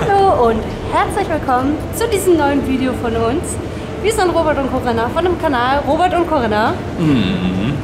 Hallo und herzlich willkommen zu diesem neuen Video von uns. Wir sind Robert und Corinna von dem Kanal Robert und Corinna. Und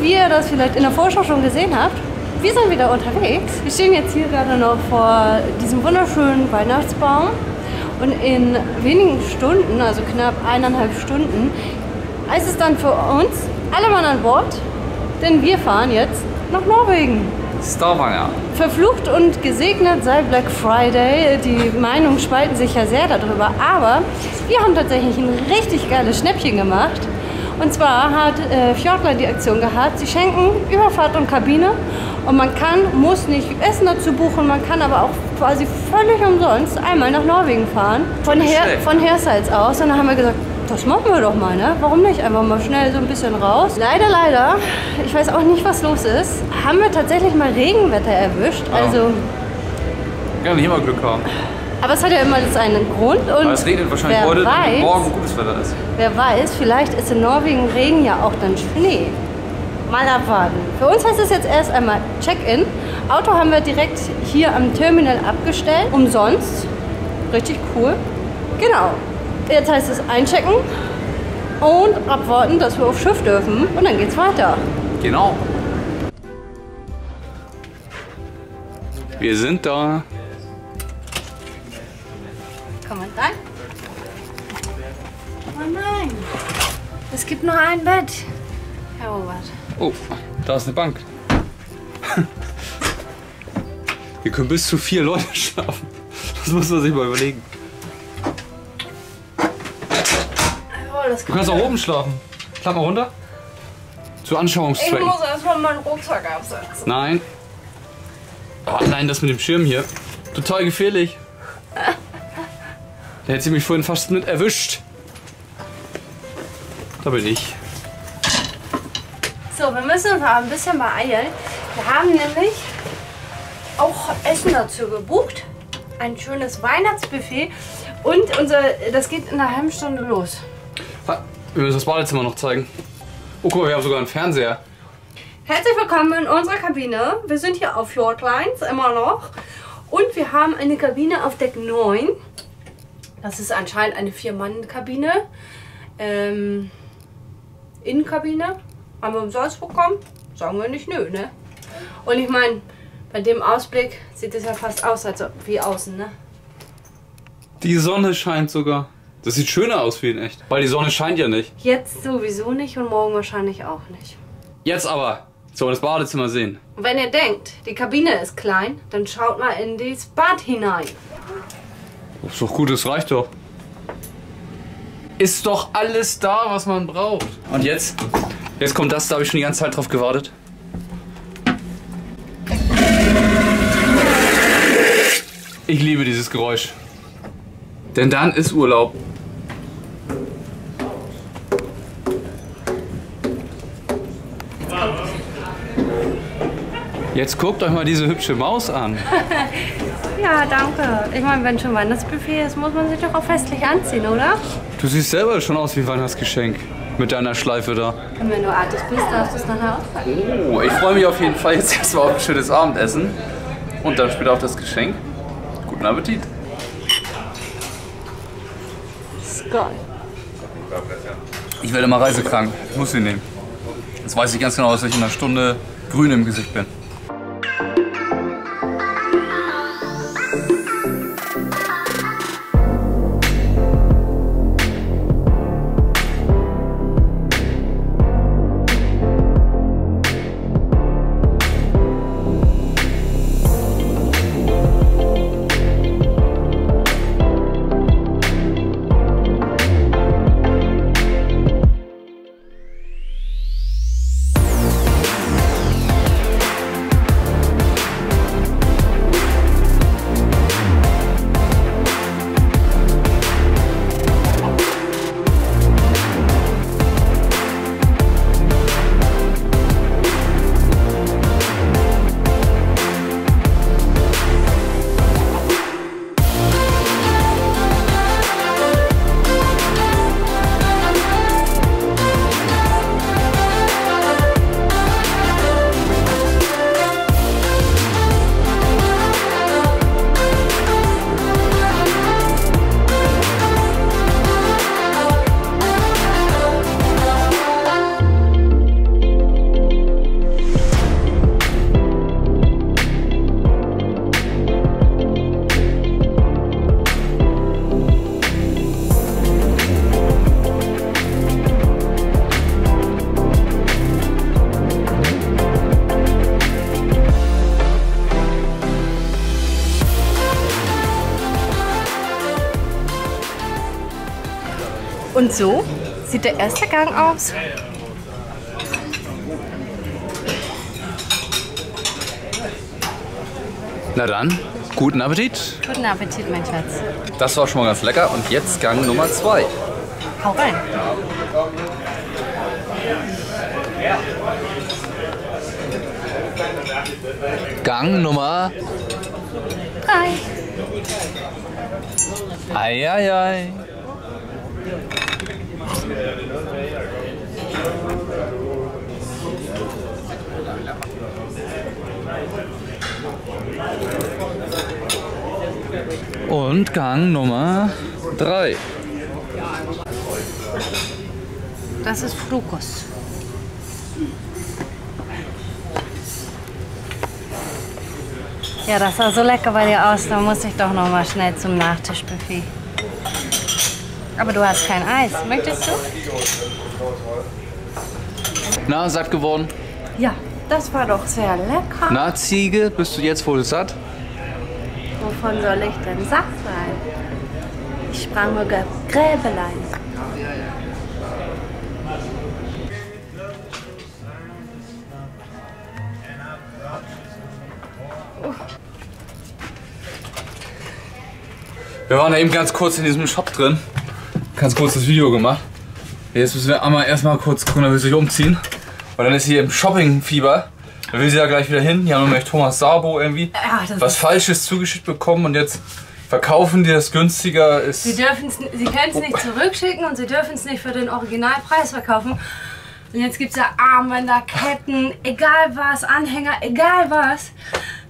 wie ihr das vielleicht in der Vorschau schon gesehen habt, wir sind wieder unterwegs. Wir stehen jetzt hier gerade noch vor diesem wunderschönen Weihnachtsbaum. Und in wenigen Stunden, also knapp 1,5 Stunden, ist es dann für uns alle Mann an Bord, denn wir fahren jetzt nach Norwegen. Stavanger. Verflucht und gesegnet sei Black Friday. Die Meinungen spalten sich ja sehr darüber, aber wir haben tatsächlich ein richtig geiles Schnäppchen gemacht. Und zwar hat Fjord Line die Aktion gehabt, sie schenken Überfahrt und Kabine und man kann, muss nicht Essen dazu buchen, man kann aber auch quasi völlig umsonst einmal nach Norwegen fahren, von Hirtshals aus. Und dann haben wir gesagt, das machen wir doch mal, ne? Warum nicht? Einfach mal schnell so ein bisschen raus. Leider, leider, ich weiß auch nicht, was los ist, haben wir tatsächlich mal Regenwetter erwischt, also... Kann nicht immer Glück haben. Aber es hat ja immer das einen Grund und aber es regnet wahrscheinlich heute, weil morgen gutes Wetter ist. Wer weiß, vielleicht ist in Norwegen Regen ja auch dann Schnee. Mal abwarten. Für uns heißt es jetzt erst einmal Check-in. Auto haben wir direkt hier am Terminal abgestellt. Umsonst. Richtig cool. Genau. Jetzt heißt es einchecken und abwarten, dass wir aufs Schiff dürfen. Und dann geht's weiter. Genau. Wir sind da. Rein? Oh nein, es gibt nur ein Bett, Herr Robert. Oh, da ist eine Bank. Wir können bis zu 4 Leute schlafen. Das muss man sich mal überlegen. Du kannst auch oben schlafen. Klapp mal runter. Zu Anschauungszwecken. Ich muss erstmal meinen Rucksack absetzen. Nein. Oh nein, das mit dem Schirm hier. Total gefährlich. Da hätte sie mich vorhin fast mit erwischt. Da bin ich. So, wir müssen uns ein bisschen beeilen. Wir haben nämlich auch Essen dazu gebucht. Ein schönes Weihnachtsbuffet. Und das geht in einer halben Stunde los. Wir müssen das Badezimmer noch zeigen. Oh guck mal, wir haben sogar einen Fernseher. Herzlich willkommen in unserer Kabine. Wir sind hier auf Fjord Line, immer noch. Und wir haben eine Kabine auf Deck 9. Das ist anscheinend eine 4-Mann-Kabine. Innenkabine. Haben wir umsonst bekommen? Sagen wir nicht nö, ne? Und ich meine, bei dem Ausblick sieht es ja fast aus, als ob wie außen, ne? Die Sonne scheint sogar. Das sieht schöner aus wie in echt. Weil die Sonne scheint ja nicht. Jetzt sowieso nicht und morgen wahrscheinlich auch nicht. Jetzt aber sollen wir das Badezimmer sehen. Und wenn ihr denkt, die Kabine ist klein, dann schaut mal in das Bad hinein. Ist doch gut, das reicht doch. Ist doch alles da, was man braucht. Und jetzt? Jetzt kommt das, da habe ich schon die ganze Zeit drauf gewartet. Ich liebe dieses Geräusch. Denn dann ist Urlaub. Jetzt guckt euch mal diese hübsche Maus an. Ja, danke. Ich meine, wenn schon Weihnachtsbuffet ist, muss man sich doch auch festlich anziehen, oder? Du siehst selber schon aus wie Weihnachtsgeschenk mit deiner Schleife da. Und wenn du Artist bist, darfst du es nachher auspacken. Oh, ich freue mich auf jeden Fall jetzt erstmal auf ein schönes Abendessen und dann später auf das Geschenk. Guten Appetit. Geil. Ich werde mal reisekrank. Ich muss sie nehmen. Jetzt weiß ich ganz genau, dass ich in einer Stunde grün im Gesicht bin. Und so sieht der erste Gang aus. Na dann, guten Appetit. Guten Appetit, mein Schatz. Das war schon mal ganz lecker und jetzt Gang Nummer 2. Hau rein. Gang Nummer 3. Eieiei. Und Gang Nummer 3. Das ist Frukost. Ja, das sah so lecker bei dir aus, da muss ich doch noch mal schnell zum Nachtischbuffet. Aber du hast kein Eis, möchtest du? Na, satt geworden? Ja, das war doch sehr lecker. Na, Ziege, bist du jetzt wohl satt? Wovon soll ich denn satt sein? Ich sprang nur Gräbelein. Wir waren da eben ganz kurz in diesem Shop drin, ganz kurz das Video gemacht. Jetzt müssen wir einmal erstmal kurz gucken, dann will sie sich umziehen. Und dann ist sie im Shopping-Fieber. Dann will sie ja gleich wieder hin. Die haben nämlich Thomas Sabo irgendwie was Falsches zugeschickt bekommen und jetzt verkaufen die das günstiger. Ist sie können es nicht zurückschicken und sie dürfen es nicht für den Originalpreis verkaufen. Und jetzt gibt es ja Armbänder, Ketten, egal was, Anhänger, egal was,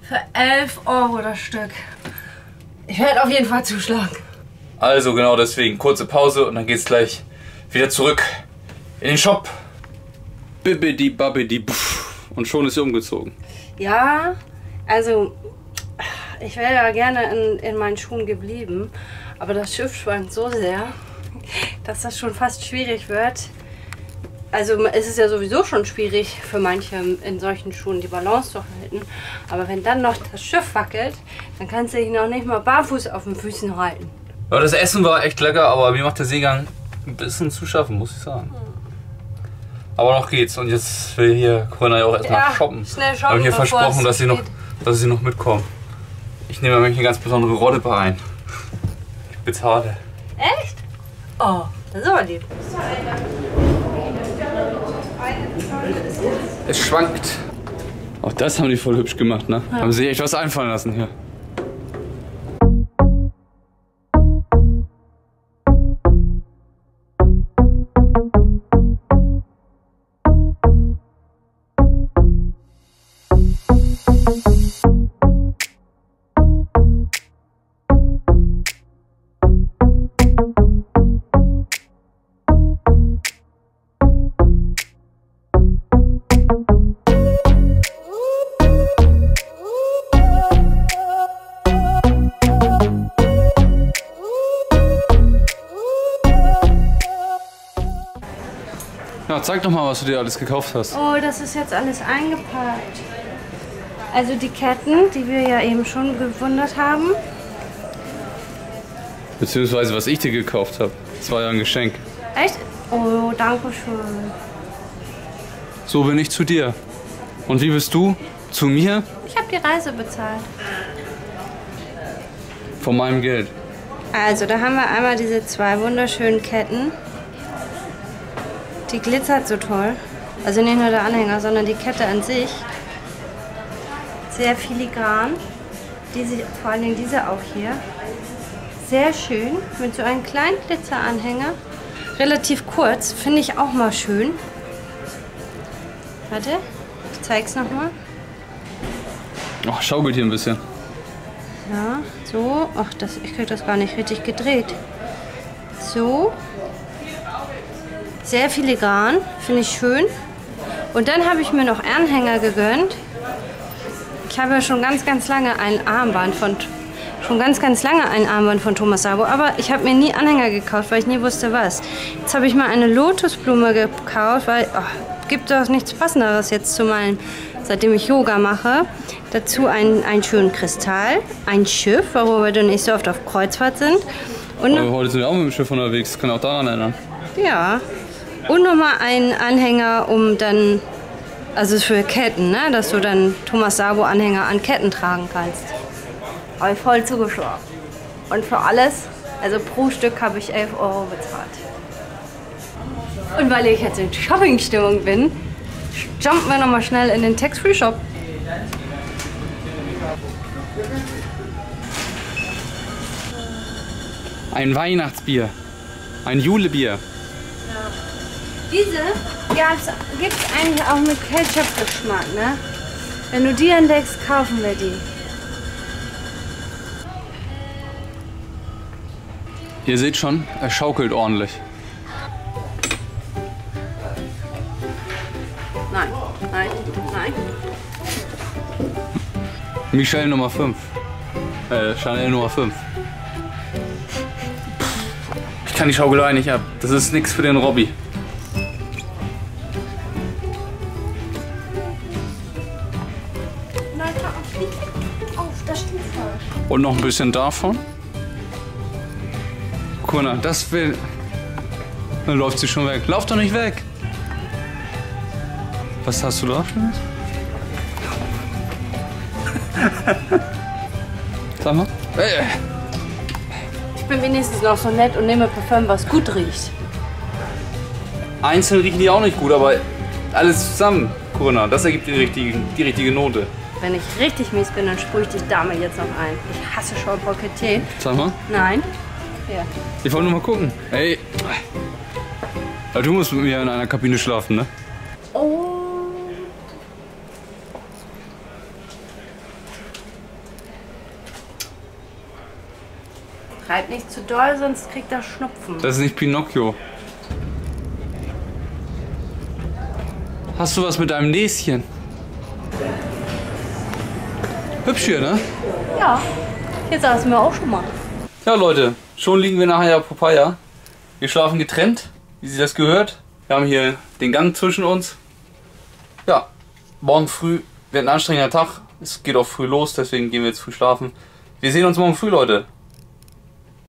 für 11 Euro das Stück. Ich werde auf jeden Fall zuschlagen. Also genau deswegen kurze Pause und dann geht's gleich wieder zurück in den Shop. Bibbidi babbidi buff. Und schon ist sie umgezogen. Ja, also ich wäre ja gerne in meinen Schuhen geblieben, aber das Schiff schwankt so sehr, dass das schon fast schwierig wird. Also es ist ja sowieso schon schwierig für manche in solchen Schuhen die Balance zu halten. Aber wenn dann noch das Schiff wackelt, dann kannst du dich noch nicht mal barfuß auf den Füßen halten. Ja, das Essen war echt lecker, aber mir macht der Seegang ein bisschen zu schaffen, muss ich sagen. Aber noch geht's und jetzt will hier Corinna ja auch erstmal shoppen. Schnell shoppen. Habe ich ihr versprochen, dass sie noch mitkommen. Ich nehme nämlich eine ganz besondere Rolle bei ein. Ich bezahle. Echt? Oh, das ist aber lieb. Es schwankt. Auch das haben die voll hübsch gemacht, ne? Ja. Haben sie echt was einfallen lassen hier. Zeig doch mal, was du dir alles gekauft hast. Oh, das ist jetzt alles eingepackt. Also die Ketten, die wir ja eben schon bewundert haben. Beziehungsweise, was ich dir gekauft habe. Das war ja ein Geschenk. Echt? Oh, danke schön. So bin ich zu dir. Und wie bist du? Zu mir? Ich habe die Reise bezahlt. Von meinem Geld. Also, da haben wir einmal diese zwei wunderschönen Ketten. Die glitzert so toll. Also nicht nur der Anhänger, sondern die Kette an sich. Sehr filigran. Diese, vor allen Dingen diese auch hier. Sehr schön. Mit so einem kleinen Glitzeranhänger. Relativ kurz. Finde ich auch mal schön. Warte, ich zeig's nochmal. Ach, schaukelt hier ein bisschen. Ja, so. Ach, das, ich krieg das gar nicht richtig gedreht. So. Sehr filigran, finde ich schön. Und dann habe ich mir noch Anhänger gegönnt. Ich habe ja schon ganz lange ein Armband von Thomas Sabo, aber ich habe mir nie Anhänger gekauft, weil ich nie wusste was. Jetzt habe ich mal eine Lotusblume gekauft, weil gibt doch nichts Passenderes jetzt zu malen, seitdem ich Yoga mache. Dazu einen schönen Kristall, ein Schiff, worüber wir nicht so oft auf Kreuzfahrt sind. Und heute sind wir auch mit dem Schiff unterwegs, kann auch daran erinnern. Ja. Und nochmal einen Anhänger, um dann, also für Ketten, ne? Dass du dann Thomas Sabo Anhänger an Ketten tragen kannst. Habe ich voll zugeschlagen. Und für alles, also pro Stück habe ich 11 Euro bezahlt. Und weil ich jetzt in Shopping-Stimmung bin, jumpen wir nochmal schnell in den Tax-Free-Shop. Ein Weihnachtsbier. Ein Julebier. Ja. Diese gibt es eigentlich auch mit Ketchup-Geschmack, ne? Wenn du die entdeckst, kaufen wir die. Ihr seht schon, er schaukelt ordentlich. Nein, nein, nein. Michelle Nummer 5. Chanel Nummer 5. Ich kann die Schaukelei nicht ab. Das ist nichts für den Robby. Und noch ein bisschen davon. Corinna, das will... Dann läuft sie schon weg. Lauf doch nicht weg! Was hast du da? Sag mal. Ich bin wenigstens noch so nett und nehme Parfüm, was gut riecht. Einzeln riechen die auch nicht gut, aber alles zusammen, Corinna, das ergibt die richtige Note. Wenn ich richtig mies bin, dann sprühe ich dich damit jetzt noch ein. Ich hasse schon Broketee. Sag mal. Nein. Ja. Ich wollte nur mal gucken. Ey. Du musst mit mir in einer Kabine schlafen, ne? Oh. Halt nicht zu doll, sonst kriegt er Schnupfen. Das ist nicht Pinocchio. Hast du was mit deinem Näschen? Hübsch hier, ne? Ja, jetzt saßen wir auch schon mal. Ja, Leute, schon liegen wir nachher Papaya. Wir schlafen getrennt, wie sich das gehört. Wir haben hier den Gang zwischen uns. Ja, morgen früh wird ein anstrengender Tag. Es geht auch früh los, deswegen gehen wir jetzt früh schlafen. Wir sehen uns morgen früh, Leute.